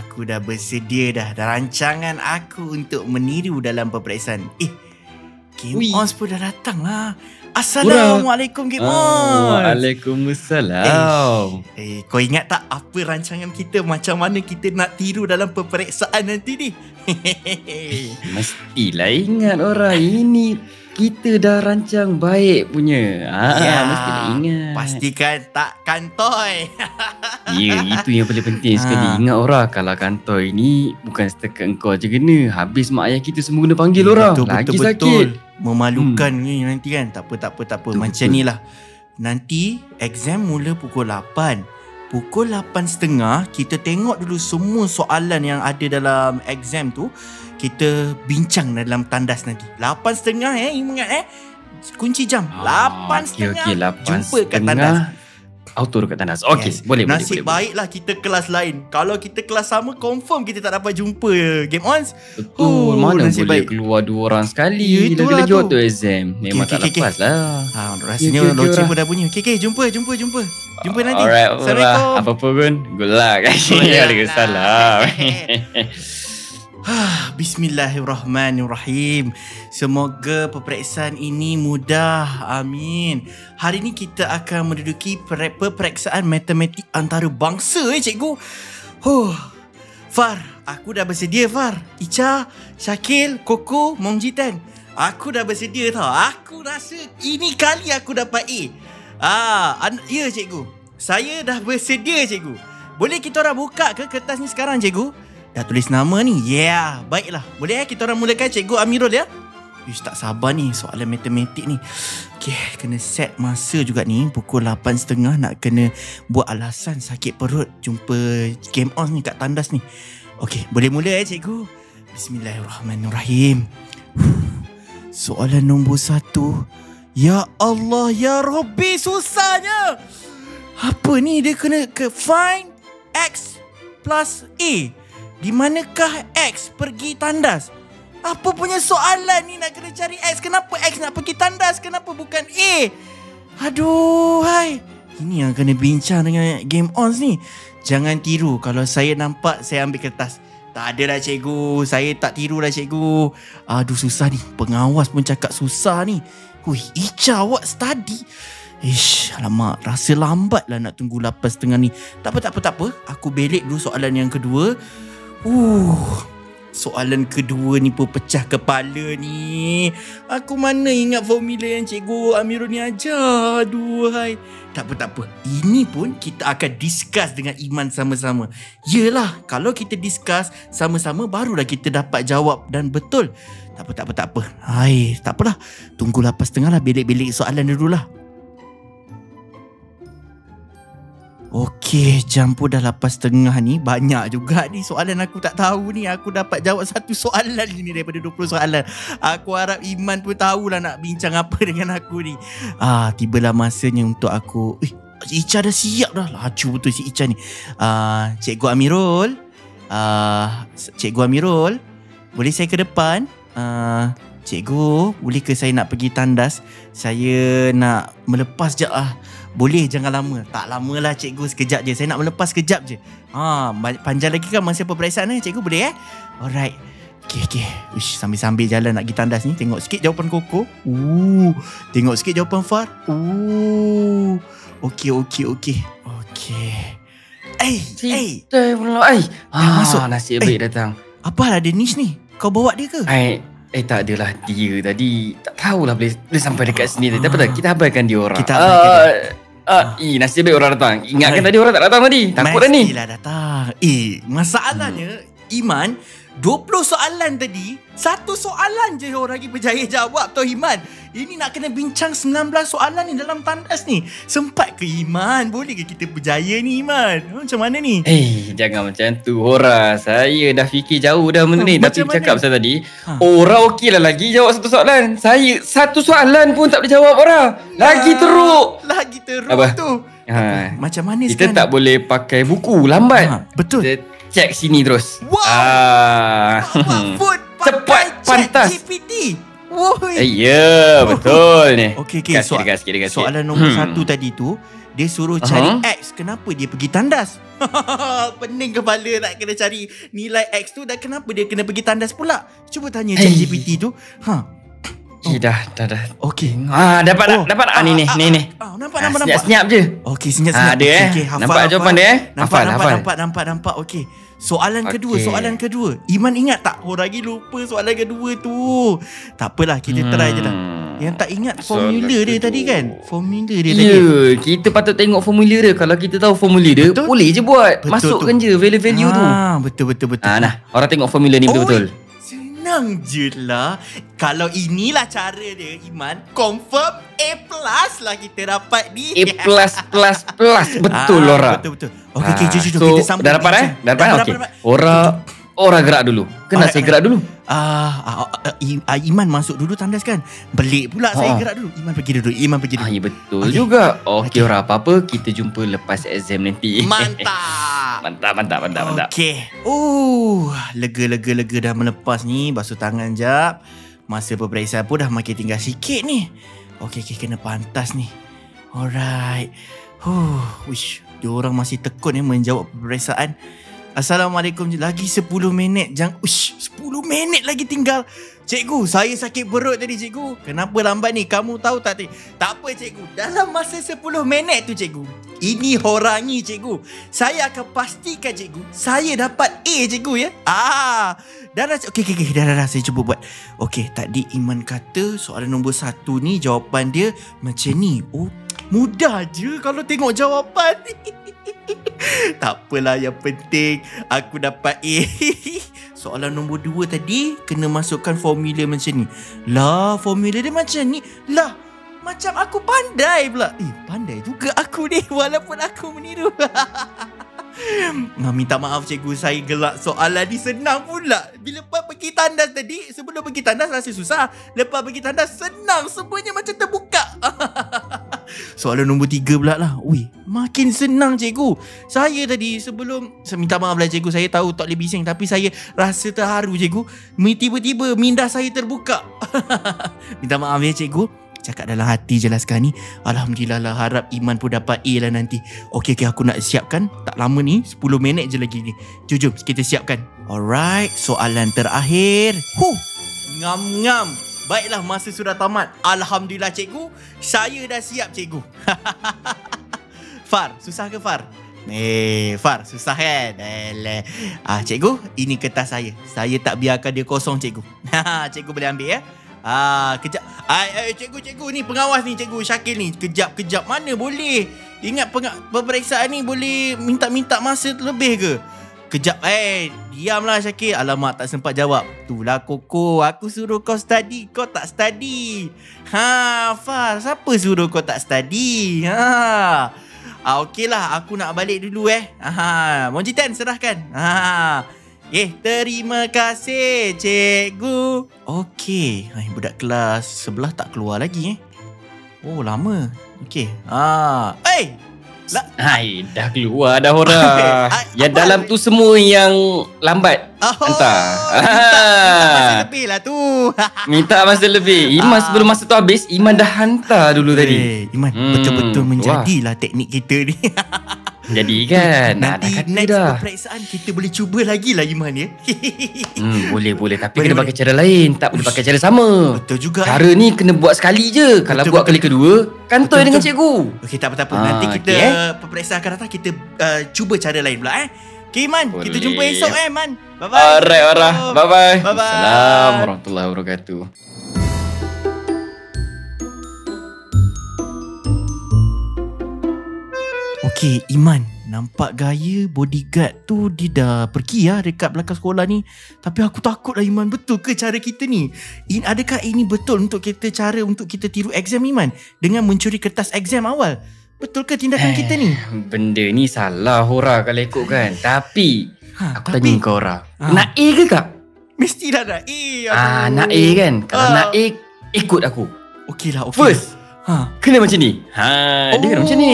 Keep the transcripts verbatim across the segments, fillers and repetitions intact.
Aku dah bersedia dah. Dah rancangan aku untuk meniru dalam peperiksaan. Eh, Game Onz pun dah datang lah. Assalamualaikum Game Onz. Waalaikumsalam. Eh, eh, kau ingat tak apa rancangan kita, macam mana kita nak tiru dalam peperiksaan nanti ni? Mestilah ingat orang ini. Kita dah rancang baik punya. Haa, ya, mesti nak ingat. Pastikan tak kantoi. Ya, itu yang paling penting ha. sekali. Ingat orang, kalau kantoi ni bukan setakat engkau je kena. Habis mak ayah kita semua kena panggil ya, orang. Betul, Lagi betul, sakit. Betul. Memalukan hmm. ni nanti kan. Tak apa, tak apa, tak apa. Betul, Macam betul. ni lah. Nanti exam mula pukul lapan. Pukul lapan tiga puluh kita tengok dulu semua soalan yang ada dalam exam tu. Kita bincang dalam tandas nanti. lapan tiga puluh eh, ingat eh. Kunci jam. lapan tiga puluh Ah, okay, okay, jumpa kat tandas. Auto dekat tandas. Okey, yes. boleh, Nasib boleh. Nasib baiklah boleh. Kita kelas lain. Kalau kita kelas sama, confirm kita tak dapat jumpa Game Onz. Betul. Oh, mana boleh baik. keluar dua orang sekali. Bila-bila jauh tu exam. Memang okay, okay, tak okay. lepas lah. Ha, rasanya okay, okay, loceng pun dah bunyi. Okey, okay, jumpa, jumpa, jumpa. Jumpa nanti. Alright, Assalamualaikum. Apa pun, good luck. Waalaikumsalam. Bismillahirrahmanirrahim. Semoga peperiksaan ini mudah. Amin. Hari ini kita akan menduduki peperiksaan matematik antarabangsa eh cikgu. Huh. Far, aku dah bersedia Far. Icha, Syakil, Koko, Mongjitan. Aku dah bersedia tau. Aku rasa ini kali aku dapat A. Ah, ya cikgu. Saya dah bersedia cikgu. Boleh kita orang buka ke kertas ni sekarang cikgu? Dah tulis nama ni. Yeah. Baiklah. Boleh eh kita orang mulakan Cikgu Amirul ya? Ish, tak sabar ni soalan matematik ni. Okay, kena set masa juga ni. Pukul lapan tiga puluh nak kena buat alasan sakit perut jumpa Game Onz ni kat tandas ni. Okay, boleh mula eh cikgu. Bismillahirrahmanirrahim. Soalan nombor satu. Ya Allah, ya Rabbi, susahnya. Apa ni? Dia kena ke find X plus A. Di manakah X pergi tandas? Apa punya soalan ni nak kena cari X? Kenapa X nak pergi tandas? Kenapa bukan A? Aduh, hai. Ini yang kena bincang dengan Game Onz ni. Jangan tiru. Kalau saya nampak, saya ambil kertas. Tak ada lah cikgu. Saya tak tiru lah cikgu. Aduh, susah ni. Pengawas pun cakap susah ni. Hui, Icha, awak study. Ish, alamak, rasa lambat lah nak tunggu lapan tiga puluh ni. Tak apa, tak apa, tak apa. Aku belik dulu soalan yang kedua. Uh, soalan kedua ni pun pecah kepala ni. Aku mana ingat formula yang Cikgu Amirul ni ajar. Aduh hai. Tak apa, tak apa. Ini pun kita akan discuss dengan Iman sama-sama. Yelah, kalau kita discuss sama-sama barulah kita dapat jawab dan betul. Tak apa, tak apa, tak apa. Hai, tak apalah. Tunggu lapan tiga puluh lah, belik-belik soalan dululah. Okey, jam pun dah lapan tiga puluh ni. Banyak juga ni soalan aku tak tahu ni. Aku dapat jawab satu soalan ni daripada dua puluh soalan. Aku harap Iman pun tahulah nak bincang apa dengan aku ni. Ah, tibalah masanya untuk aku. Eh, Icha dah siap dah. Laju betul si Icha ni. Ah, Cikgu Amirul. Ah, Cikgu Amirul, boleh saya ke depan? Ah, Cikgu, boleh ke saya nak pergi tandas? Saya nak melepas je ah. Boleh, jangan lama. Tak lama lah cikgu, sekejap je. Saya nak melepas sekejap je. Ha, panjang lagi kan masa peperiksaan ni cikgu, boleh eh? Alright. Okay, okay. Uish, sambil-sambil jalan nak pergi tandas ni. Tengok sikit jawapan Koko. Ooh. Tengok sikit jawapan Far. Ooh. Okay, okay, okay. Okay. Eh, eh. Dah masuk. Nasib baik datang. Apalah ada niche ni? Kau bawa dia ke? Hai. Eh, tak adalah dia tadi. Tak tahulah boleh, boleh sampai dekat sini tadi. Tak apa, kita abaikan dia orang. Kita abaikan uh, dia. Uh, eh, nasib baik orang datang. Ingatkan Ay. tadi orang tak datang tadi. Takut dah ni. Mestilah datang. Eh, masalahnya hmm. Iman, dua puluh soalan tadi, satu soalan je orang lagi berjaya jawab. Tuh Iman, ini nak kena bincang sembilan belas soalan ni dalam tandas ni. Sempat ke Iman? Boleh ke kita berjaya ni Iman? Macam mana ni? Eh, hey, jangan macam tu Hora. Saya dah fikir jauh dah benda ni. Dah fikir cakap pasal tadi. Ha. Hora okey lah lagi jawab satu soalan. Saya satu soalan pun tak boleh jawab Hora. Lagi teruk. Lagi teruk Apa? tu. Ha. Macam mana kita sekarang? Kita tak boleh pakai buku. Lambat. Ha. Betul. Kita cek sini terus. Wow. Ah. Cepat pantas. G P T. Woi. Ya, yeah, betul ni. Okey okey. So, soalan nombor hmm. satu tadi tu Dia suruh uh-huh. cari X. Kenapa dia pergi tandas? Pening kepala nak kena cari nilai X tu. Dan kenapa dia kena pergi tandas pula? Cuba tanya Chat G P T tu. Ha. Oh. Eh, dah, dah, dah. Okey. Ah, dapat oh. dah, dapat ah, ah, ni, ah, ni, ah, ni, ni. Ah, nampak, ah, nampak, nampak. Senyap je. Okey, senyap-senyap. Ah, ada eh. Okay, hafal, nampak hafal. jawapan dia eh. Nampak, hafal, nampak, hafal. nampak, nampak, nampak. Okey. Soalan okay. kedua, soalan kedua. Iman ingat tak? Orang lagi lupa soalan kedua tu. Tak apalah, kita hmm. try je lah. Yang tak ingat formula soalan dia kedua. tadi kan? Formula dia yeah, tadi. Ya, kita patut tengok formula dia. Kalau kita tahu formula dia, betul? boleh je buat. Betul Masukkan tu. je value-value ah, tu. Betul, betul, betul. Ah, nah, orang tengok formula ni betul-betul. Senang je lah. Kalau inilah cara dia, Iman, confirm A plus lah kita dapat ni. A plus plus plus. Betul ah, Laura. Betul betul. Okey okey, jom jom kita sambung. Dah dapat eh? Dah dapat. Okey. Ora ora gerak dulu. Kena alright, saya gerak dulu. Ah, ah, ah Iman masuk dulu tandas kan. Belik pula ha. saya gerak dulu. Iman pergi duduk. Iman pergi duduk. Ah, ya betul okay. juga. Okey okay. Ora, apa-apa kita jumpa lepas exam nanti. Mantap. mantap mantap mantap mantap. Okey. Oh, lega-lega-lega dah melepas ni. Basuh tangan jap. Masa peperiksaan pun dah makin tinggal sikit ni. Okey, okey, kena pantas ni. Alright. Huh, wish. Diorang masih tekun eh menjawab peperiksaan. Assalamualaikum. Lagi sepuluh minit. Jangan... Ush, sepuluh minit lagi tinggal. Cikgu, saya sakit perut tadi, cikgu. Kenapa lambat ni? Kamu tahu tak tadi? Tak apa, cikgu. Dalam masa sepuluh minit tu, cikgu. Ini horangi, cikgu. Saya akan pastikan, cikgu, saya dapat A, cikgu, ya. Ah, dah dah. Okey, okey, okay. dah, dah dah. Saya cuba buat. Okey, tadi Iman kata soalan nombor satu ni jawapan dia macam ni. Oh, mudah je kalau tengok jawapan. Tak apalah, yang penting aku dapat A. Soalan nombor dua tadi kena masukkan formula macam ni. Lah, formula dia macam ni. Lah, macam aku pandai pula. Eh, pandai juga aku ni walaupun aku meniru. Nah, minta maaf cikgu, saya gelak soalan ni. Senang pula. Bila pergi tandas tadi, sebelum pergi tandas rasa susah. Lepas pergi tandas senang, semuanya macam terbuka. Soalan nombor tiga pula lah. Ui, makin senang cikgu. Saya tadi sebelum, saya minta maaf lah cikgu, saya tahu tak boleh bising, tapi saya rasa terharu cikgu. Tiba-tiba minda saya terbuka. Minta maaf ya cikgu. Cakap dalam hati je lah sekarang ni. Alhamdulillah lah, harap Iman pun dapat A lah nanti. Okey, okey, aku nak siapkan. Tak lama ni, sepuluh minit je lagi ni. Jom, jom, kita siapkan. Alright, soalan terakhir. Huh, ngam-ngam. Baiklah, masa sudah tamat. Alhamdulillah, cikgu. Saya dah siap, cikgu. Far, susah ke Far? Eh, Far, susah kan? Alah. Ah, cikgu, ini kertas saya. Saya tak biarkan dia kosong, cikgu. Cikgu boleh ambil ya. Ah, kejap. Ai, ai, cikgu, cikgu ni pengawas ni, cikgu Syakil ni. Kejap, kejap. Mana boleh? Ingat peperiksaan ni boleh minta-minta masa lebih ke? Kejap. Eh, diamlah Syakil. Alamak, tak sempat jawab. Itulah Koko, aku suruh kau study, kau tak study. Ha, Far, siapa suruh kau tak study? Ha. Ah, okeylah, aku nak balik dulu eh. Ha, Monjitan serahkan. Ha. Eh, terima kasih, cikgu. Okey. Hai, budak kelas sebelah tak keluar lagi eh. Oh, lama. Okey. Ah. Eh. Hai, dah keluar dah orang. Ya, dalam tu semua yang lambat. Oh, hantar. Minta, minta masa lebih lah tu. Minta masa lebih. Iman ah. sebelum masa tu habis, Iman dah hantar dulu hey, tadi. Iman, hmm, betul-betul menjadilah wah. teknik kita ni. Jadi kan nanti dah, dah next peperiksaan kita boleh cuba lagi lah Iman ya. hmm, Boleh boleh tapi boleh, kena boleh. pakai cara lain. Tak boleh pakai cara sama. Betul juga. Cara eh. ni kena buat sekali je. betul, Kalau betul, buat betul. kali kedua kantoi dengan cikgu. Okey, tak apa-apa. ha, Nanti kita okay, eh? peperiksaan akan datang kita uh, cuba cara lain pula eh. Okey Iman, boleh. kita jumpa esok eh Man. Bye-bye. Alright orang. Bye-bye. Assalamualaikum warahmatullahi wabarakatuh. Okey Iman, nampak gaya bodyguard tu dia dah pergi lah dekat belakang sekolah ni. Tapi aku takut lah Iman, betul ke cara kita ni? In, adakah ini betul untuk kita cara untuk kita tiru exam Iman? Dengan mencuri kertas exam awal? Betul ke tindakan eh, kita ni? Benda ni salah Hora kalau ikut kan. Tapi, ha, aku tapi, tanya kau Hora. Ha. Nak A ke kak? Mestilah nak A. Ah, nak A kan? Kalau uh. nak A, ikut aku. Okey lah, okey. First. Ha, kena macam ni. Ha, oh, dia kena macam ni.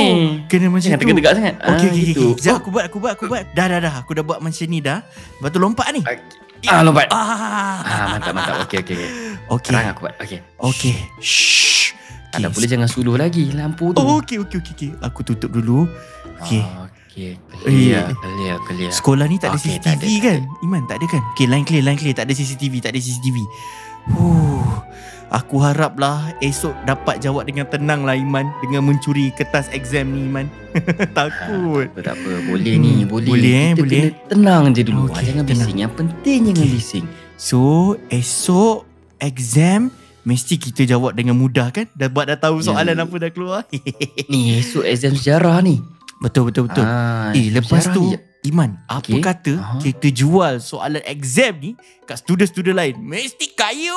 Kena macam tu. Tegak-tegak sangat. Okey, okey, okey. Sekejap aku buat, aku buat, aku buat. Dah, dah, dah. Aku dah buat macam ni dah. Lepas tu lompat ni. Okay. Ah, lompat. Ah, ah mantap, mantap. Okey, okey, okey. Okey. Sekarang aku buat. Okey. Okey. Shh. Okay. Tak boleh, jangan suluh lagi lampu tu. Oh, okey, okey, okey. Okay. Aku tutup dulu. Okey. Ah, okey. Clear, clear, clear. Sekolah ni tak ada okay, C C T V tak ada, kan? Tak ada. Iman, tak ada kan? Okey, line clear, line clear. Tak ada C C T V, tak ada C C T V. Huh. Aku haraplah esok dapat jawab dengan tenang lah Iman, dengan mencuri kertas exam ni Iman. Takut. Ha, tak apa, boleh hmm, ni, boleh. Boleh eh, Kita boleh. Kena tenang je dulu. Okay, jangan tenang. Bising, yang penting okay. jangan bising. So, esok exam mesti kita jawab dengan mudah kan? Dah buat dah tahu soalan ya. apa dah keluar. Ni esok exam sejarah ni. Betul betul betul. Ha, eh lepas tu ni. Iman, apa okay. kata Aha. kita jual soalan exam ni kat student-student lain. Mesti kaya.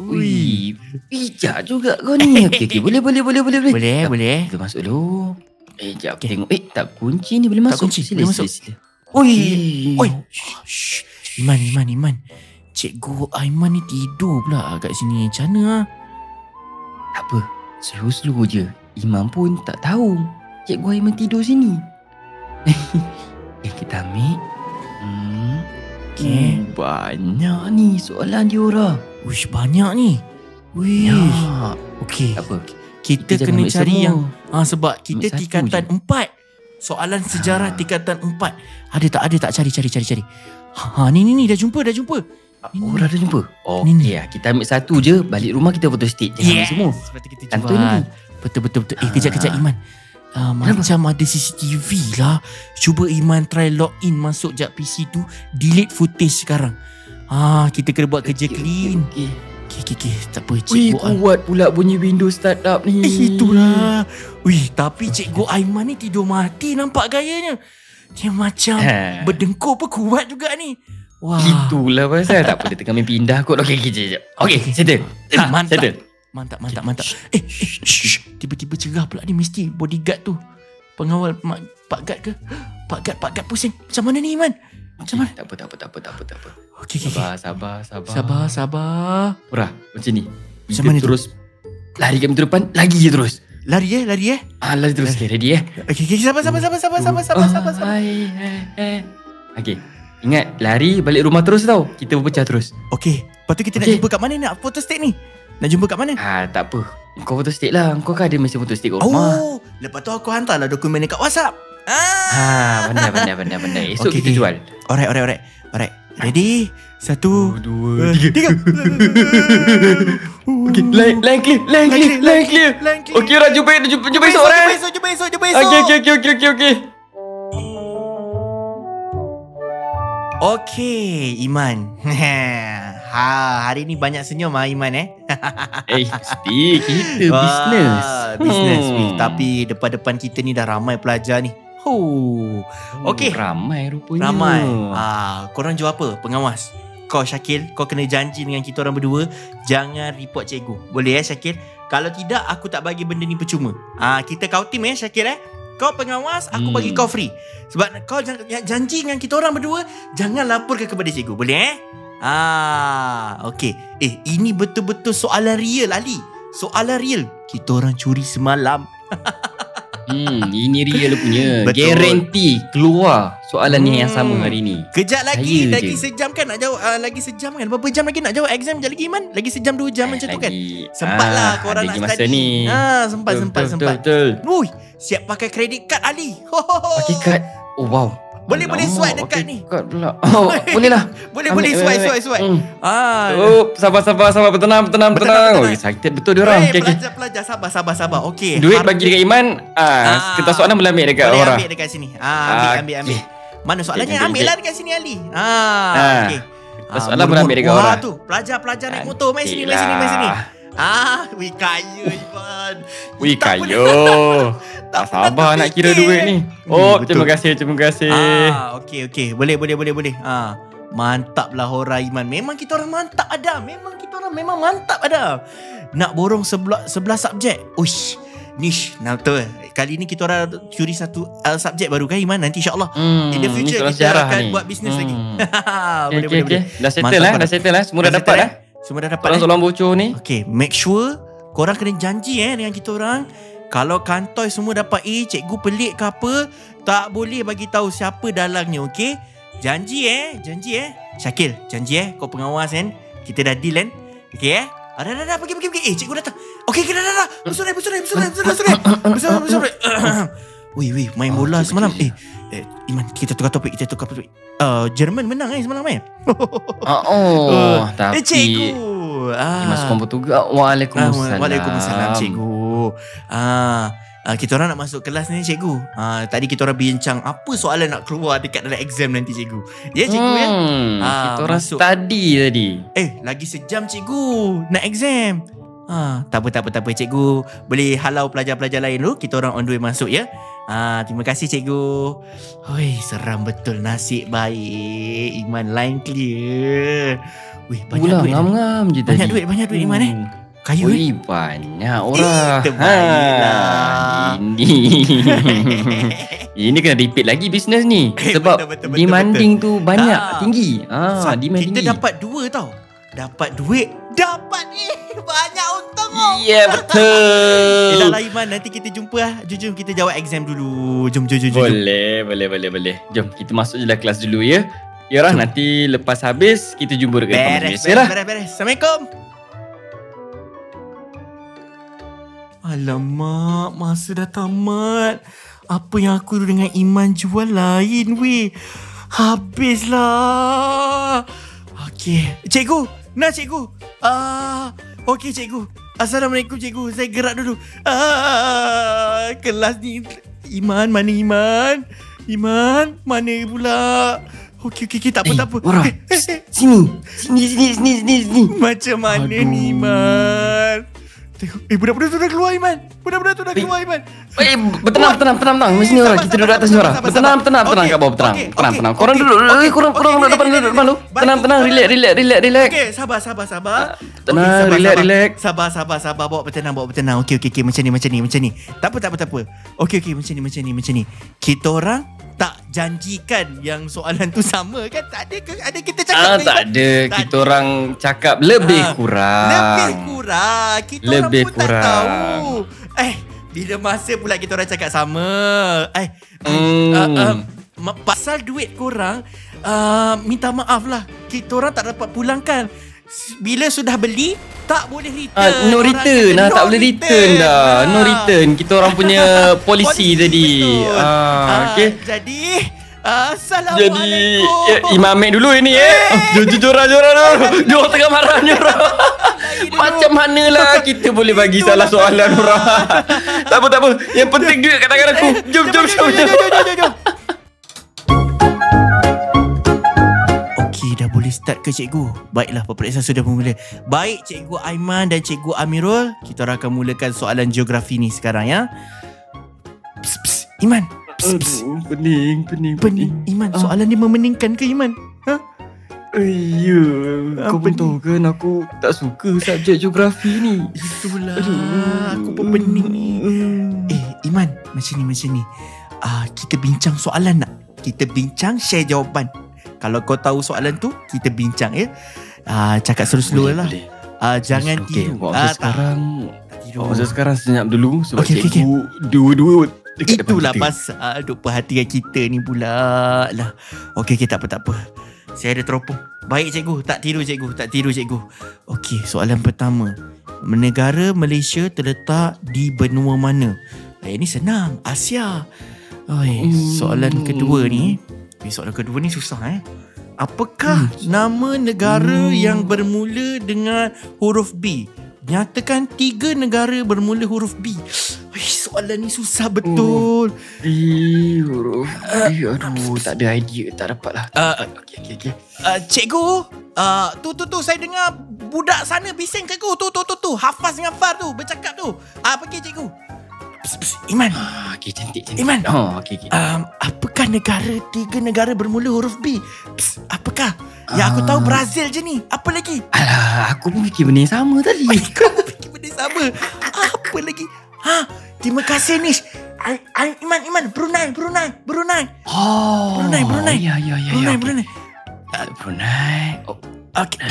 Ui, bijak juga kau ni. Okey okey, boleh boleh boleh boleh boleh. Boleh tak, boleh. Kita masuk dulu. Eh jap okay. tengok. Eh tak kunci ni boleh masuk. Tak kunci. Sila, boleh sila, masuk. Sila, sila. Oi. Oi. Shh. Iman Iman Iman. Cikgu Aiman ni tidur pula kat sini. Macam mana lah? Tak apa, slow-slow je. Iman pun tak tahu Cikgu Aiman tidur sini. Kita ambil hmm. okay. hmm. Banyak ni soalan diorang. Uish, banyak ni. Uish ya. Okey, kita, kita kena cari semua. yang ha, sebab kita ambil tingkatan empat. Soalan sejarah ha. tingkatan empat. Ada tak, ada tak? Cari, cari, cari, cari. Ha, ni, ni, ni, dah jumpa, dah jumpa. Oh, dah jumpa. Okey lah, kita ambil satu je. Balik rumah kita foto state. Jangan yes. ambil semua. Sebab kita jual. Betul-betul. Eh, kejap-kejap Iman. Uh, macam ada C C T V lah. Cuba Iman try log in, masuk jap P C tu. Delete footage sekarang. Ah, kita kena buat kerja okay, clean. Okey, okey, okay, okay. Tak apa, Cikgu. Wih, kuat pula bunyi Windows startup ni. Eh, itulah. Wih, tapi Cikgu Aiman ni tidur mati nampak gayanya. Dia macam ha. berdengkur pun kuat juga ni. Wah. Itulah pasal. Tak apa, dia tengah main pindah kot. Okey, okey, okey. Okey, settle. Ha, mantap. Settle. Mantap, mantap, mantap. Eh, tiba-tiba cerah pula ni, mesti bodyguard tu. Pengawal mak, Pak Gad ke? Pak Gad, Pak Gad pusing. Macam mana ni, Iman? Macam mana? Tak apa, tak apa, tak apa, tak apa, tak apa. Okey, okey. Sabar, sabar, sabar. Sabar, sabar. Murah, macam ni. Macam mana terus? Lari kat pintu depan, lagi je terus. Lari eh, lari eh. Ah, lari terus. Okey, ready eh. Okey, okey, sabar, sabar, sabar, sabar, sabar, sabar, sabar. Okey. Ingat, lari balik rumah terus tau. Kita berpecah terus. Okey. Lepas tu kita okay. nak jumpa kat mana nak foto state ni? Nak jumpa kat mana? Ah, tak apa. Kau foto state lah. Kau kan ada mesin foto state kat rumah. Oh, lepas tu aku hantarlah dokumen dekat WhatsApp. Ah, ah pandai, pandai, pandai, pandai. Esok okay, kita okay. jual. Alright, alright, alright. Alright. Ready? Satu, dua, tiga. Okey, line, line clear, line clear, line clear. Okey, orang jumpa, jumpa, jumpa esok, orang. Jumpa esok, jumpa esok, jumpa esok. Okey, okey, okey, okey, okey. Okey, Iman. Ha, hari ni banyak senyum ah Iman eh. Eh, mesti kita bisnes. Bisnes hmm. Tapi depan-depan kita ni dah ramai pelajar ni. Oh. Okey. Ramai rupanya. Ramai. Ah, korang jual apa? Pengawas. Kau Syakil, kau kena janji dengan kita orang berdua, jangan report cikgu. Boleh eh Syakil? Kalau tidak aku tak bagi benda ni percuma. Ah, kita kau tim eh Syakil eh. Kau pengawas, aku hmm. bagi kau free. Sebab kau janji dengan kita orang berdua, jangan laporkan kepada cikgu. Boleh eh? Ah, okey. Eh, ini betul-betul soalan real, Ali. Soalan real. Kita orang curi semalam. Hmm, ini real punya. Guarantee keluar soalan hmm. ni yang sama hari ni. Kejap lagi, Saya lagi je. sejam kan nak jawab. Uh, lagi sejam kan. Berapa jam lagi nak jawab exam? Kejap lagi, Iman. Lagi sejam, dua jam eh, macam lagi. tu kan. Sempatlah ah, korang nak study. Ah, sempat, betul, sempat, betul, sempat. Betul, betul. Ui. Siap pakai kredit kad Ali. Pakai kad. Oh wow. Boleh Lama, boleh swipe dekat ni. Kad pula. Oh, boleh lah. Boleh boleh swipe swipe swipe. Mm. Ah. Oh, sabar sabar sabar bertenang bertenang bertenang. Oh, excited betul dia orang. Okey okey. Pelajar pelajar sabar sabar sabar. Okey. Duit bagi dekat Iman. Ah, kertas soalan boleh ambil dekat orang. Boleh ambil dekat sini. Ah, ambil ambil ambil. Mana soalannya? Ambillah dekat sini Ali. Ah, okey. Kertas soalan boleh ambil dekat orang. Ah tu, pelajar-pelajar naik motor mai sini mai sini mai sini. Ah, we kaya Iman. We kaya. Tak sabar nak kira duit ni. Oh, hmm, terima kasih, terima kasih. Ah, okey okey. Boleh boleh boleh boleh. Ah, mantaplah orang Iman. Memang kita orang mantap ada. Memang kita orang memang mantap ada. Nak borong sebelah sebelah subjek. Uish. Nish, nah betul. Kali ni kita orang curi satu uh, subjek baru kan Iman. Nanti insya-Allah hmm, in the future kita akan ni. buat bisnes hmm. lagi. okay, boleh okay, boleh okay. boleh. Dah settle lah, dah settle lah. Semua dah dapat dah. Semua dah dapat. Soalan-soalan bocor ni. Okey, make sure korang kena janji eh dengan kita orang. Kalau kantoi semua dapat A, cikgu pelik ke apa, tak boleh bagi tahu siapa dalangnya, okey? Janji eh, janji eh. Syakil, janji eh. Kau pengawas kan? Kita dah deal kan? Okey eh? Ada, ada, ada. Pergi, pergi, pergi. Eh, cikgu datang. Okey, okay, dah dah dah. Bersurai, bersurai, bersurai, bersurai, bersurai. Bersurai, bersurai. Weh, weh, main bola semalam. Eh, eh, Iman, kita tukar topik, kita tukar topik. Uh, Jerman menang eh semalam eh. Oh, tapi cikgu. Ah. Iman suka Portugal. Waalaikumsalam. Waalaikumsalam cikgu. Ah. Uh, kita orang nak masuk kelas ni cikgu. uh, Tadi kita orang bincang apa soalan nak keluar dekat dalam exam nanti cikgu. Ya yeah, cikgu hmm, ya uh, kita orang masuk study tadi. Eh lagi sejam cikgu nak exam. uh, Tak apa tak apa tak apa cikgu. Boleh halau pelajar-pelajar lain dulu. Kita orang on the way masuk ya. uh, Terima kasih cikgu. Oi, seram betul nasib baik Iman line clear. Wih, banyak, duit, ngam-ngam je banyak duit. Banyak duit Iman eh. Kayu eh? Banyak orang. Eh, terbaiklah. Ini ini kena repeat lagi bisnes ni. Sebab betul, betul, demanding betul, betul. tu banyak ah. tinggi. ah, so, demanding Kita tinggi. dapat dua tau. Dapat duit, dapat eh banyak untung. Ya yeah, betul. Dah lah Iman, nanti kita jumpa lah. Jom kita jawab exam dulu. Jom jom jom. Boleh boleh boleh boleh. Jom kita masuk je lah kelas dulu ya. Yalah jom. Nanti lepas habis kita jumpa dekat kampus. Beres beres, beres beres. Assalamualaikum. Alamak, masa dah tamat. Apa yang aku dengan Iman jual lain weh. Habislah. Okey, cikgu. Nah cikgu. Ah, uh, okey cikgu. Assalamualaikum cikgu. Saya gerak dulu. Ah, uh, kelas ni Iman mana Iman? Iman mana pula? Okey okey okay, tak apa eh, tak apa. Orang. Sini. Sini sini sini sini sini. Macam mana Aduh. ni Iman? Eh, budak-budak tu dah keluar Iman. Budak-budak tu dah keluar Iman. Eh, bertenang, bertenang, bertenang. Mesti ni orang kita duduk atas ni orang. Bertenang, bertenang, bertenang kat bawah, bertenang. Bertenang, bertenang. Korang duduk, korang korang duduk depan dulu, depan dulu. Tenang, tenang, relax, relax, relax, relax. Okey, sabar, sabar, sabar. Tenang, relax, relax. Sabar, sabar, sabar. Bawa bertenang, bawa bertenang. Okey, okey, okey. Macam ni, macam ni, macam ni. Tak apa, tak apa, tak apa. Okey, okey, macam ni, macam ni, macam ni. Kita orang tak janjikan yang soalan tu sama kan? Tak ada ke? Ada kita cakap ah, tak ada. Tak kita ada. Orang cakap lebih ah, kurang. Lebih kurang. Kita lebih orang pun kurang. tak tahu. Eh, bila masa pula kita orang cakap sama. Eh, hmm. uh, um, pasal duit korang, uh, minta maaf lah. Kita orang tak dapat pulangkan. Bila sudah beli, tak boleh return. Uh, no return lah, no tak boleh return, return dah. No return. Kita orang punya polisi tadi. Ah, uh, okey. Jadi, assalamualaikum. Jadi, eh, Imam Mek dulu ini eh. Jujur-jujurlah, jujurlah. Dia tengah marah ni orang. Macam manalah kita boleh bagi salah soalan orang. Tak apa, tak apa. Yang penting duit kat tangan aku. Jom, jom, jom. Jom, dah boleh start ke cikgu? Baiklah, peperiksaan sudah bermula. Baik, Cikgu Aiman dan Cikgu Amirul, kita orang akan mulakan soalan geografi ni sekarang ya. Pss, pss, Iman. Pss, pss. Pening, pening, pening. Iman, ah. soalan ni memeningkan ke Iman? Ha? Ayo, kau pun tahu kan aku tak suka subjek geografi ni. Itulah. Aduh. Aku pun pening ni. Eh, Iman, macam ni, macam ni. Ah, kita bincang soalan nak? Kita bincang share jawapan. Kalau kau tahu soalan tu, kita bincang ya. Ah, cakap slow-slow lah. Ah, jangan okay, tidur. Ah, sekarang tak tidur. Masa sekarang senyap dulu sebab okay, cikgu okay, okay. dua-dua dekat itulah pasal duk perhatikan kita ni pula lah. Okey, okay, tak apa tak apa. Saya ada teropong. Baik cikgu, tak tidur cikgu, tak tidur cikgu. Okey, soalan pertama. Negara Malaysia terletak di benua mana? Eh, ini senang. Asia. Oi, soalan hmm. kedua ni. Soalan kedua ni susah eh. Apakah hmm. nama negara hmm. yang bermula dengan huruf B? Nyatakan tiga negara bermula huruf B. Ui, soalan ni susah betul. B, huruf B. Aduh, tak ada idea. Tak dapat lah. Tak uh, dapat. Okay, okay, okay. Uh, cikgu, uh, tu, tu, tu. Saya dengar budak sana bising cikgu. Tu, tu, tu, tu. Hafaz dengan Far tu. Bercakap tu. Uh, pergi cikgu. Pss, pss, Iman. Ah, okay, cantik, cantik. Iman. Oh, okay, okay. Um, apakah negara, tiga negara bermula huruf B? Pss, apakah? Ah. Yang aku tahu Brazil je ni. Apa lagi? Alah, aku pun fikir benda sama tadi. Ay, kamu fikir benda sama. Apa lagi? Ha, terima kasih Nish. I, I, Iman, Iman. Brunei, Brunei, Brunei. Oh. Brunei, Brunei. Ya, ya, ya. Brunei, ya, Brunei. Okay. Uh, Brunei. Oh. Okay.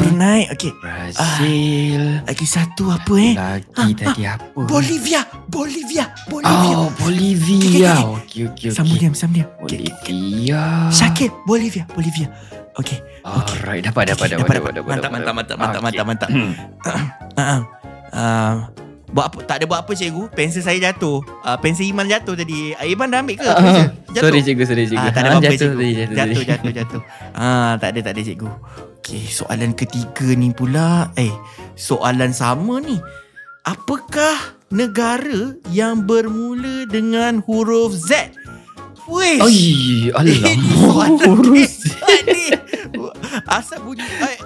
Brunei, okey. Brazil. Ah, lagi satu apa eh? Lagi ah, tadi ah, apa? Bolivia, Bolivia, Bolivia. Oh, Bolivia. Okey, okey, okey. Sama diam, sama diam. Bolivia. Syakir, Bolivia, Bolivia. Okey. Okey. Alright, dapat, dapat, dapat, dapat. Mantap, mantap, mantap, mantap, mantap. uh, buat apa, tak ada buat apa cikgu. Pensel saya jatuh. uh, Pensel Iman jatuh tadi. Iman dah ambil ke? Uh, sorry cikgu, sorry cikgu. Uh, tak ada apa-apa jatuh, cikgu. Jatuh, jatuh, jatuh, jatuh. uh, Tak ada, tak ada cikgu. Okay, soalan ketiga ni pula. Eh, soalan sama ni. Apakah negara yang bermula dengan huruf Z? Weh. Ai, alamak. Huruf Z ni. Asal bunyi. Ay.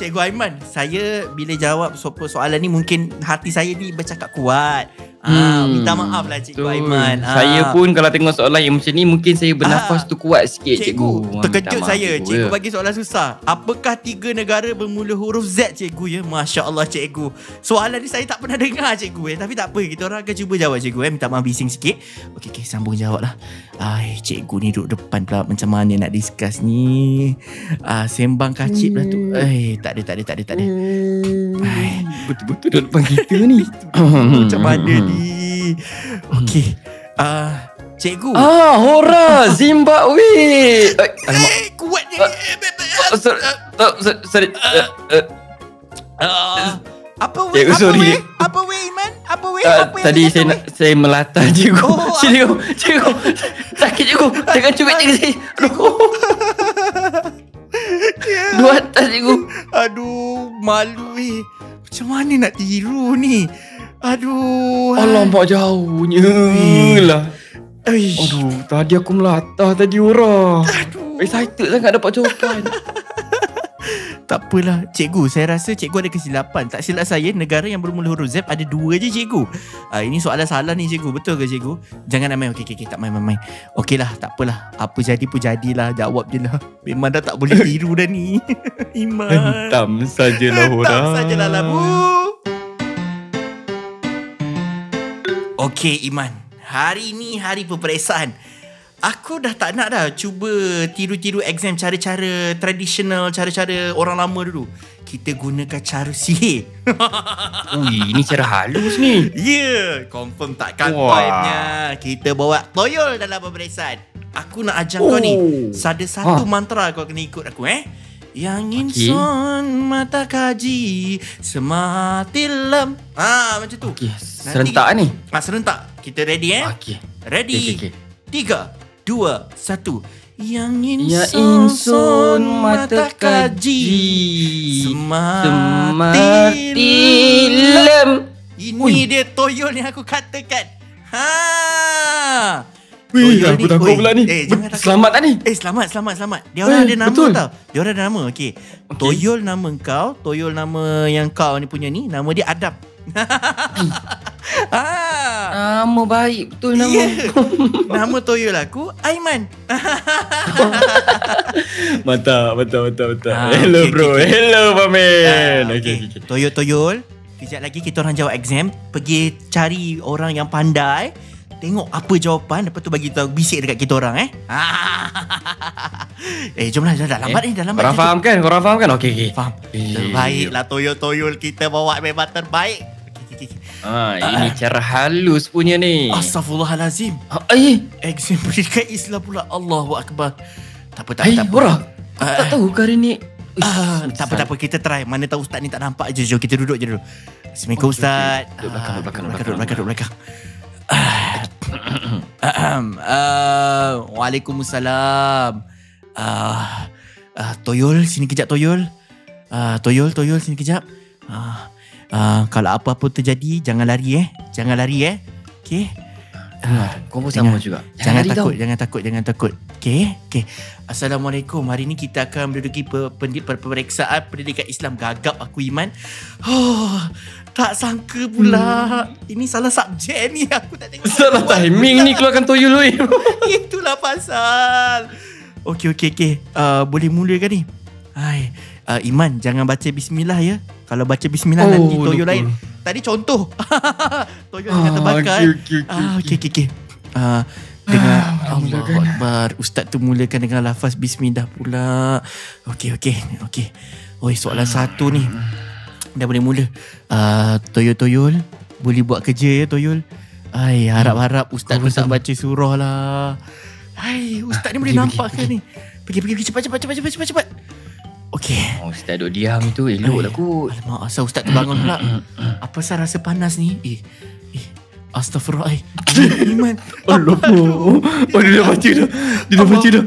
Cikgu Aiman, saya bila jawab soalan ni mungkin hati saya ni bercakap kuat. Ah, hmm, minta maaf lah Cikgu betul. Aiman. Ah. Saya pun kalau tengok soalan yang macam ni mungkin saya bernafas ah, tu kuat sikit cikgu. cikgu. Terkejut saya. Cikgu, cikgu bagi soalan susah. Apakah tiga negara bermula huruf Z cikgu ya? Masya-Allah cikgu. Soalan ni saya tak pernah dengar cikgu eh. Tapi tak apa, kita orang akan cuba jawab cikgu eh. Minta maaf bising sikit. Okey okey, sambung jawablah. Ai, cikgu ni duduk depan pula, macam mana nak discuss ni? Ah, sembang kacip lah tu. Ai, tak ada tak ada tak ada tak ada. Ai, betul-betul duduk depan kita ni. Macam mana? Okey. Uh, cikgu. Ah, hora Zimbabwe. Eh, kuat ni. Sorry. Apa weh? Apa weh? Apa weh Iman? Apa weh? Tadi saya saya melata cikgu. Cikgu. Cikgu. Sakit cikgu. Jangan cubit cikgu saya. Dua atas cikgu. Aduh, malu weh. Macam mana nak tiru ni? Aduh. Alamak, jauhnya lah. Aduh, tadi aku melata tadi orang. Aduh. Excited sangat dapat jawapan. Tak apalah cikgu, saya rasa cikgu ada kesilapan. Tak silap saya, negara yang bermula huruf Z ada dua je cikgu. uh, Ini soalan salah ni cikgu. Betul ke cikgu? Jangan nak main. Okey, okay, okay, tak main-main. Okey lah, tak apalah. Apa jadi pun jadilah. Jawab je lah. Memang dah tak boleh tiru dah ni. Iman, hentam sajalah orang. Hentam sajalah labu. Okey Iman, hari ni hari peperiksaan. Aku dah tak nak dah cuba tiru-tiru exam cara-cara tradisional, cara-cara orang lama dulu. Kita gunakan cara sihir. Ui, ni cara halus ni. Ya, yeah, confirm takkan vibe-nya. Kita bawa toyol dalam peperiksaan. Aku nak ajar oh. kau ni. Ada satu ha. mantra kau kena ikut aku eh. Yang insan okay. mata kaji semati lem. Ah, macam tu. Okay. Serentak nanti, ni. Ah, serentak. Kita ready eh? Okay. Ready. Okay, okay. Tiga, dua, satu. Yang insan mata kaji semati lem. Ini Ui. dia toyol yang aku katakan. Ha. Wih, aku takut pula ni. Eh, selamat tak ni? Eh, selamat, selamat, selamat. Dia orang ada nama betul. tau. Dia orang ada nama. Okey. Okay. Toyol nama kau, toyol nama yang kau ni punya ni, nama dia Adam. Ah. Nama baik betul nama. Yeah. Nama toyol aku Aiman. Mantap, mantap, mantap, mantap. Ah, hello okay, bro. Okay. Hello Pamin. Ah, okey, okey. Okay. Toyol-toyol, kejap lagi kita orang jawab exam, pergi cari orang yang pandai. Tengok apa jawapan, lepas tu bagi tahu bisik dekat kita orang eh. Eh, jomlah, dah lambat ni, eh, dah lambat. Korang faham kan? Korang faham kan? Okey, okey. Faham. Eh, terbaiklah toyol-toyol kita bawa memang terbaik. Okey, okey, okey. Ah, ini uh, cara halus punya ni. Astaghfirullahalazim. Ai, exam pendidikan Islam pula. Allahu akbar. Tak apa, tak apa. Ay, tak apa. Orang, uh, tak tahu hari ni. Uh, tak apa-apa, kita try. Mana tahu ustaz ni tak nampak je. Jom kita duduk je dulu. Assalamualaikum ustaz. Duduk belakang, duduk belakang, duduk belakang, duduk belakang. uh, Waalaikumsalam. uh, uh, Toyol, sini kejap Toyol. uh, Toyol, Toyol, sini kejap. uh, uh, Kalau apa-apa terjadi, jangan lari eh. Jangan lari eh. Okay. uh, Kau pun sama juga. Jangan, jangan takut, jangan takut, jangan takut. Okay, okay. Assalamualaikum. Hari ni kita akan menduduki peperiksaan pendidikan Islam. Gagap aku Iman. Oh, tak sangka pula. Hmm. Ini salah subjek ni. Aku tak tengok. Salah timing ni keluarkan toyol ni. Itulah pasal. Okey, okey, okey. Uh, boleh mulakan ni? Hai. Uh, Iman, jangan baca bismillah ya. Kalau baca bismillah oh, nanti toyol lupa. lain. Tadi contoh. Toyol yang ah, terbakar. Okey, okey, okey. Ah, dengan Allah Akbar. Ustaz tu mulakan dengan lafaz bismillah pula. Okey, okey, okey. Oi, soalan satu ni dah boleh mula. uh, Toyol-toyol, boleh buat kerja ya toyol. Ai, harap-harap ustaz pun tak baca surah lah. Hai, ustaz ni boleh nampak ke ni? Pergi, pergi, pergi, cepat, cepat, cepat, cepat, cepat. Okey. Oh, Ustaz duduk diam itu elok lah kot. Alamak, asal Ustaz terbangun pula. Apa sah rasa panas ni? Eh, eh. Astaghfirullah. Iman. Allah. Oh, dia dah baca dah. Dia dah baca dah.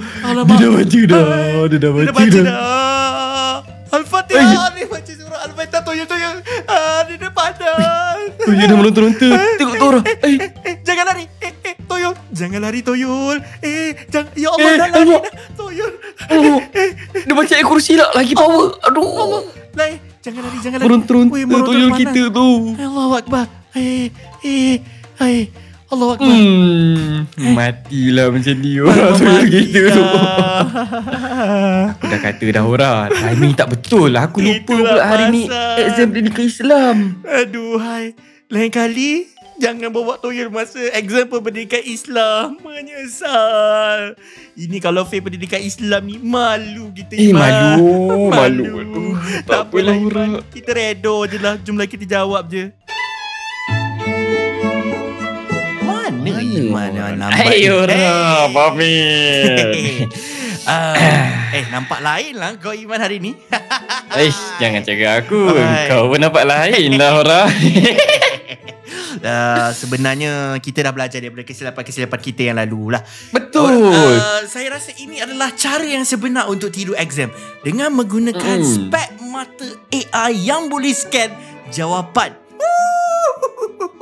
Dia dah baca dah. Dia dah baca dah. Al-Fatihah ni baca surah Al-Fatihah toyol toyol. Ah, dia dah panas. Toyol dah melontar-lontar. Tengok tu orang. Eh, jangan lari. Toyol, jangan lari Toyol. Eh, jangan, ya Allah, eh, dah lari Allah. Dah Toyol. Oh, eh, dia baca ayat kursi lah, lagi power. Aduh. Allah. Lai, jangan lari, jangan lari. Meruntur-runtur Toyol panas. Kita tu. Allahu Akbar. Eh, eh, eh. Allahu Akbar. Hmm, eh. Matilah macam ni orang Toyol kita tu. Aku dah kata dah orang, timing tak betul lah. Aku lupa itulah pula hari masa ni exam pendidikan Islam. Aduhai. Lain kali jangan bawa toyol masa exam pendidikan Islam. Menyesal. Ini kalau fail pendidikan Islam ni malu kita, Iman. Eh, malu. Malu, malu. Tak apalah, Iman. Kita redo je lah. Jumlah kita jawab je. Mana Iman yang nampak? Ayo lah, Mami. Eh, nampak lain lah kau Iman hari ni. Eish, jangan cakap aku. Hai. Kau pun nampak lain lah orang. Uh, sebenarnya kita dah belajar daripada kesilapan-kesilapan kita yang lalu lah. Betul. uh, Saya rasa ini adalah cara yang sebenar untuk tidur exam, dengan menggunakan mm. spek mata A I yang boleh scan jawapan. Betul.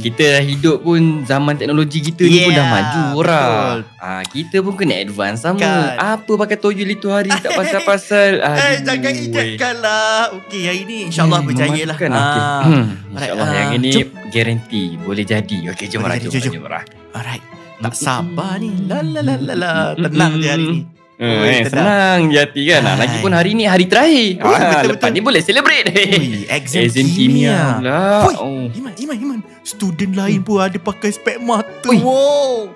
Kita dah hidup pun zaman teknologi kita yeah, ni pun dah maju orang. Ah, kita pun kena advance sama kan. Apa pakai toyol itu hari tak pasal-pasal. Eh, jangan ejekkan lah. Okey, hari ni insyaAllah hmm, berjaya lah. Okay. Ah. Hmm, InsyaAllah ah, yang ini guarantee boleh jadi. Okey, jom Raju. Jom Raju. Alright. Tak sabar ni. La la la la. Tenang je hari ni. Hmm, eh, senang je hati kan. Hai. Lagipun hari ni hari terakhir. Oh, ha, betul, lepas betul. Ni boleh celebrate. Ui, exam, exam kimia lah. Oh. Iman, Iman, Iman. Student lain hmm. pun ada pakai spek mata. Ui. Wow.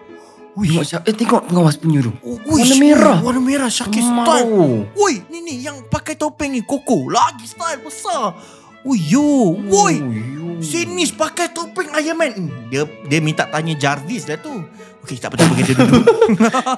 Ui. Tengok, eh, tengok pengawas penyuruh. Ui, warna merah. Warna merah Syakir style. Ui, ni ni yang pakai topeng ni Koko. Lagi style besar. Ui, yo. Ui. Sinis pakai topeng Iron Man. Dia dia minta tanya Jarvis lah tu. Okey, tak apa-apa, kita duduk.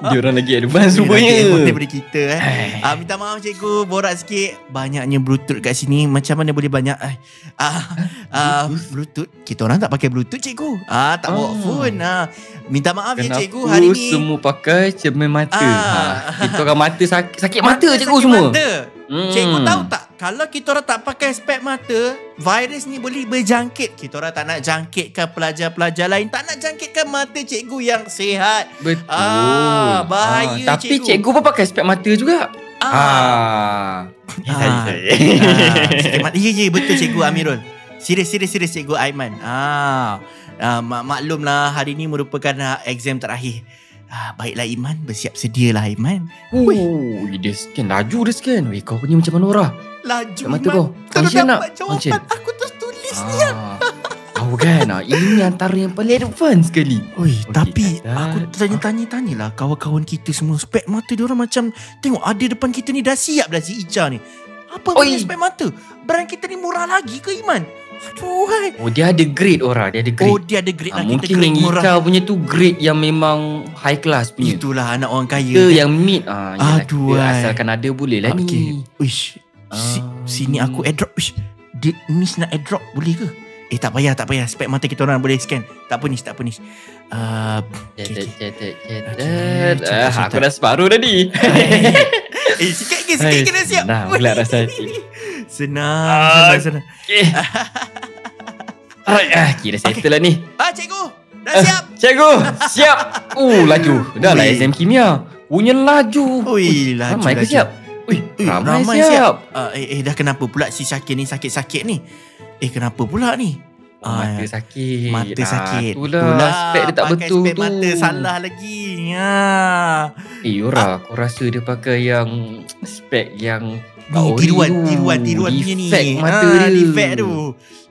Dia orang lagi advance rupanya. Dia daripada kita eh. Ah, minta maaf cikgu, borak sikit. Banyaknya bluetooth kat sini. Macam mana boleh banyak eh? Ah, ah, bluetooth. Kita orang tak pakai bluetooth cikgu. Ah, tak bawa ah. phone. Ah. Minta maaf ya cikgu hari ni. Semua pakai cermin mata. Ah. Ha. Kita orang mata sakit, sakit mata, mata cikgu sakit semua. Mata. Hmm. Cikgu tahu tak, kalau kita orang tak pakai spek mata, virus ni boleh berjangkit. Kita orang tak nak jangkitkan pelajar-pelajar lain, tak nak jangkitkan mata cikgu yang sihat. Betul. Ah, bahaya ah, tapi cikgu. Tapi cikgu pun pakai spek mata juga. Ah. Ah. Ah. Ah. Ya, ya, betul cikgu Amirul. Serius, serius, serius cikgu Aiman. Ah. Ah, maklumlah hari ni merupakan ah, exam terakhir. Ah, baiklah Iman, bersiap sedialah Iman. Oh, Ui. dia scan, laju dia scan. Weh, kau punya macam mana orang? Laju mata kau. Kau nak jawapan aku terus tulis ah. dia. Kau kan, ah, ini antara yang paling advance sekali. Oi, okay, tapi tak, aku tanya-tanya-tanyalah kawan-kawan kita semua, spek mata dia orang macam tengok ada depan kita ni dah siap dah si Ica ni. Apa punya spek mata? Barang kita ni murah lagi ke Iman? Aduh, hai. Oh, dia ada grade orang. Dia ada grade. Oh, dia ada grade ha, lah. Mungkin grade yang murah. Kita punya tu grade yang memang high class punya. Itulah anak orang kaya. Kita yang mid ah, aduh, kita asalkan ada boleh lah okay. ni. Uish. Si, sini aku airdrop. Uish. Dia ni nak airdrop boleh ke? Eh, tak payah, tak payah. Spek mata kita orang boleh scan. Tak apa ni, tak apa ni. Ah, aku dah separuh tadi. Eh, sikit lagi, sikit lagi dah siap. Nah, pula rasa cik. Senang, ah, senang, senang. Okay. Alright, ah, kira settle okay. lah ni. Ah, cikgu, dah siap. Ah, cikgu, siap. Oh, laju. Dah lah exam kimia. Punya laju. Ui, laju. Ramai laju. Ke siap? Ui, ramai, ramai siap. siap. Uh, eh, eh, dah kenapa pula si Syakir ni sakit-sakit ni? Eh, kenapa pula ni? Mata ah, sakit. Mata ah, sakit. Itulah. Itulah spek dia tak pakai betul tu. Mata salah lagi. Ha. Eh, Yora, ah. kau rasa dia pakai yang spek yang oh, tiruan, tiruan, tiruan punya ni. Defect mata ha, dia. Defect tu.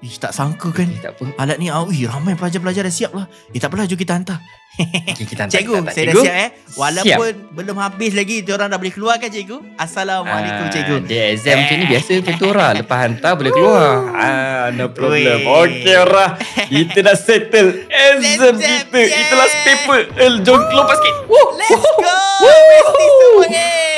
Ih, tak sangka kan. Eh, tak apa. Alat ni, ah, ih, ramai pelajar-pelajar dah siap lah. Eh, tak apalah, jom kita hantar. Okay, kita hantar. Cikgu, hantar, saya cikgu. dah siap eh. Walaupun siap. belum habis lagi, diorang dah boleh keluar kan cikgu? Assalamualaikum ah, cikgu. Dia exam macam ni biasa macam tu orang. Lepas hantar boleh keluar. Ah, no problem. Okey orang. Kita dah settle exam kita. Itu last paper. Jom keluar sikit. Let's go. Mesti semua eh.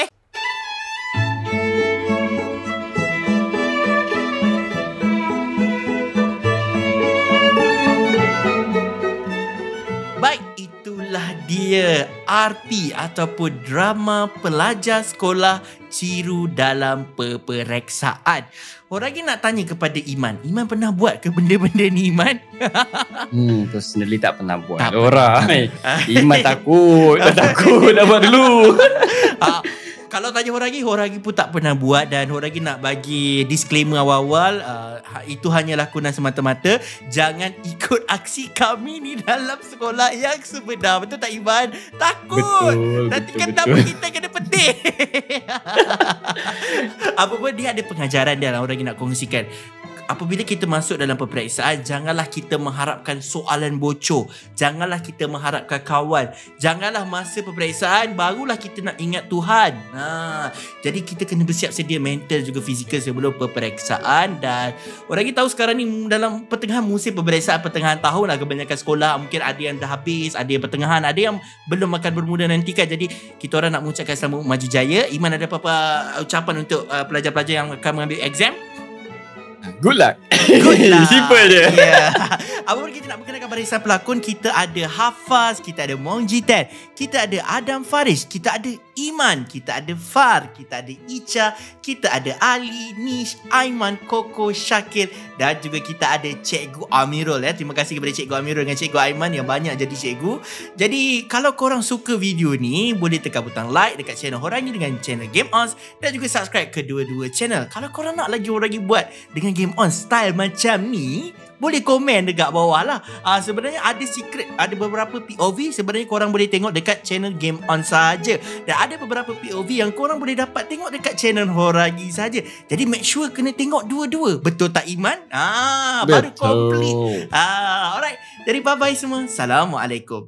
D R P ataupun drama pelajar sekolah ciru dalam peperiksaan. Orang ni nak tanya kepada Iman. Iman pernah buat ke benda-benda ni, Iman? Hmm, personally tak pernah buat. Tak orang. Pernah. Iman takut. Tak takut. Dah buat dulu. Ha. Kalau tanya Horagi, Horagi pun tak pernah buat dan Horagi nak bagi disclaimer awal-awal, uh, itu hanyalah lakonan semata-mata. Jangan ikut aksi kami ni dalam sekolah yang sebenar. Betul tak, Iman? Takut. Betul, nanti betul, kata betul. Kita kena petik. Apa pun dia ada pengajaran dia lah Horagi nak kongsikan. Apabila kita masuk dalam peperiksaan, janganlah kita mengharapkan soalan bocor. Janganlah kita mengharapkan kawan. Janganlah masa peperiksaan, barulah kita nak ingat Tuhan. Ha. Jadi kita kena bersiap sedia mental juga fizikal sebelum peperiksaan. Dan orang kita tahu sekarang ni dalam pertengahan musim peperiksaan, pertengahan tahun lah kebanyakan sekolah. Mungkin ada yang dah habis, ada yang pertengahan, ada yang belum akan bermula nanti kan. Jadi kita orang nak mengucapkan selamat maju jaya. Iman, ada apa-apa ucapan untuk uh, pelajar-pelajar yang akan mengambil exam? Good luck. Good luck. Simple je. Yeah. Apapun kita nak berkenalkan barisan pelakon. Kita ada Hafaz, kita ada Mong Jiten, kita ada Adam Faris, kita ada Iman, kita ada Far, kita ada Icha, kita ada Ali, Nish, Aiman, Koko, Syakir, dan juga kita ada Cikgu Amirul. eh. Terima kasih kepada Cikgu Amirul dengan Cikgu Aiman yang banyak jadi cikgu. Jadi kalau korang suka video ni, boleh tekan butang like dekat channel Horangi dengan channel Game Onz, dan juga subscribe kedua-dua channel. Kalau korang nak lagi Horangi buat dengan Game On style macam ni, boleh komen dekat bawah lah. uh, Sebenarnya ada secret, ada beberapa P O V. Sebenarnya korang boleh tengok dekat channel Game On saja. Dan ada beberapa P O V yang korang boleh dapat tengok dekat channel Horagi saja. Jadi make sure kena tengok dua-dua. Betul tak, Iman? Ah, baru complete. ah, Alright, dari bye-bye semua. Assalamualaikum.